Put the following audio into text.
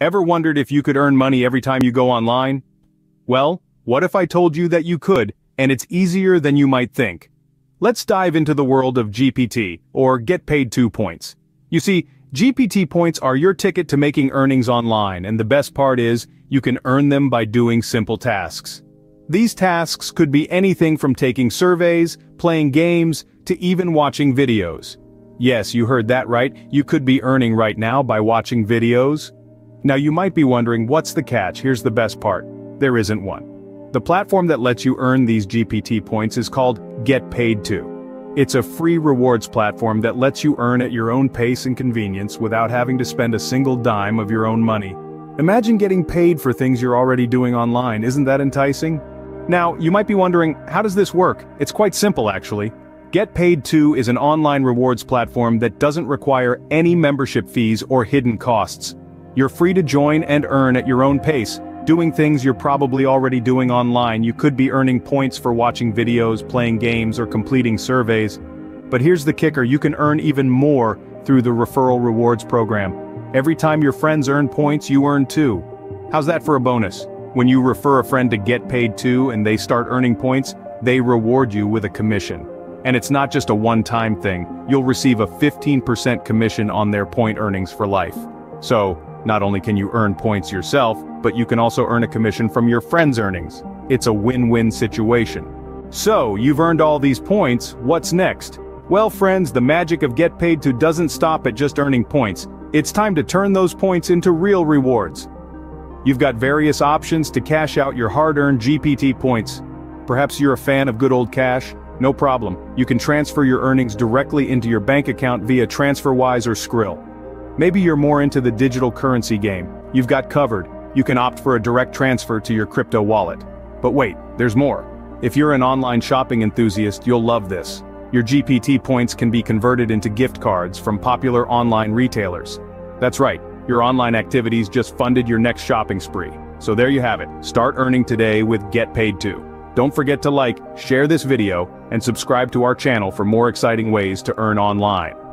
Ever wondered if you could earn money every time you go online? Well, what if I told you that you could, and it's easier than you might think? Let's dive into the world of GPT, or GetPaidTo points. You see, GPT points are your ticket to making earnings online, and the best part is, you can earn them by doing simple tasks. These tasks could be anything from taking surveys, playing games, to even watching videos. Yes, you heard that right, you could be earning right now by watching videos. Now you might be wondering, what's the catch? Here's the best part. There isn't one. The platform that lets you earn these GPT points is called GetPaidTo. It's a free rewards platform that lets you earn at your own pace and convenience without having to spend a single dime of your own money. Imagine getting paid for things you're already doing online, isn't that enticing? Now, you might be wondering, how does this work? It's quite simple actually. GetPaidTo is an online rewards platform that doesn't require any membership fees or hidden costs. You're free to join and earn at your own pace, doing things you're probably already doing online. You could be earning points for watching videos, playing games, or completing surveys. But here's the kicker, you can earn even more through the referral rewards program. Every time your friends earn points, you earn too. How's that for a bonus? When you refer a friend to GetPaidTo and they start earning points, they reward you with a commission. And it's not just a one-time thing, you'll receive a 15% commission on their point earnings for life. So, not only can you earn points yourself, but you can also earn a commission from your friends' earnings. It's a win-win situation. So, you've earned all these points, what's next? Well friends, the magic of GetPaidTo doesn't stop at just earning points. It's time to turn those points into real rewards. You've got various options to cash out your hard-earned GPT points. Perhaps you're a fan of good old cash? No problem, you can transfer your earnings directly into your bank account via TransferWise or Skrill. Maybe you're more into the digital currency game. You've got covered, you can opt for a direct transfer to your crypto wallet. But wait, there's more. If you're an online shopping enthusiast, you'll love this. Your GPT points can be converted into gift cards from popular online retailers. That's right, your online activities just funded your next shopping spree. So there you have it, start earning today with GetPaidTo. Don't forget to like, share this video, and subscribe to our channel for more exciting ways to earn online.